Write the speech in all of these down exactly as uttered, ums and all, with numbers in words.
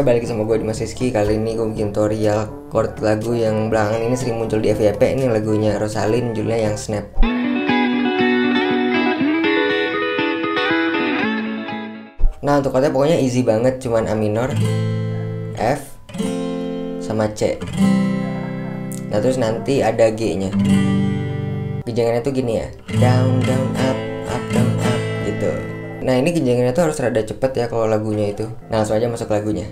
Oke, balik sama gue di Mas Rizky. Kali ini gue bikin tutorial chord lagu yang belakangan ini sering muncul di F Y P. Ini lagunya Rosaline Julia yang Snap. Nah, untuk chordnya pokoknya easy banget, cuman A minor, F, sama C. Nah, terus nanti ada G-nya. Genjengannya tuh gini ya, down, down, up, up, down, up, gitu. Nah, ini genjengannya tuh harus rada cepet ya kalau lagunya itu. Nah, langsung aja masuk lagunya.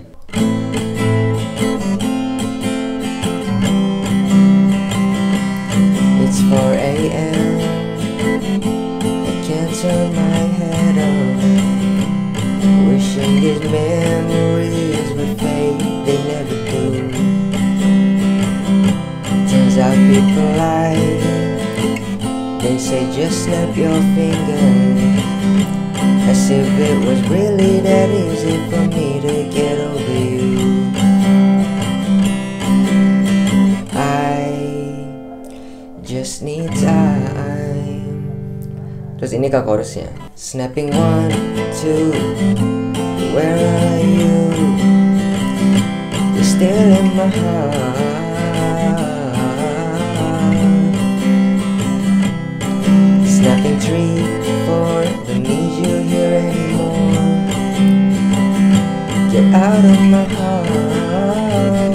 It's four A M I can't turn my head on. Wishing these memories would fade, they never do. Turns out people lie. They say just snap your fingers, as if it was really that easy for me to get over you. I just need time. Terus ini ke chorusnya. Snapping one, two, where are you? You're still in my heart. Snapping three, four, don't need you here anymore. Get out of my heart,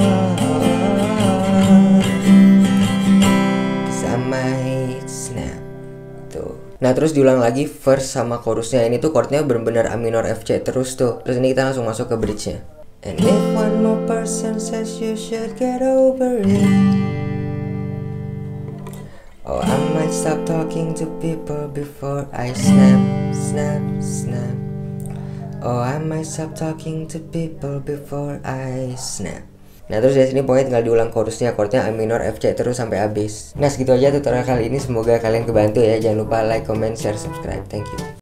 'cause I might snap. Tuh. Nah, terus diulang lagi verse sama chorusnya. Ini tuh chordnya benar-benar A minor F C terus tuh. Terus ini kita langsung masuk ke bridge-nya. And if one more person says you should get over it, oh, I might stop talking to people before I snap, snap, snap. Oh, I might stop talking to people before I snap. Nah, terus dari sini pokoknya tinggal diulang chorusnya. Chordnya A minor, F, C terus sampai habis. Nah, segitu aja tutorial kali ini. Semoga kalian kebantu ya. Jangan lupa like, comment, share, subscribe. Thank you.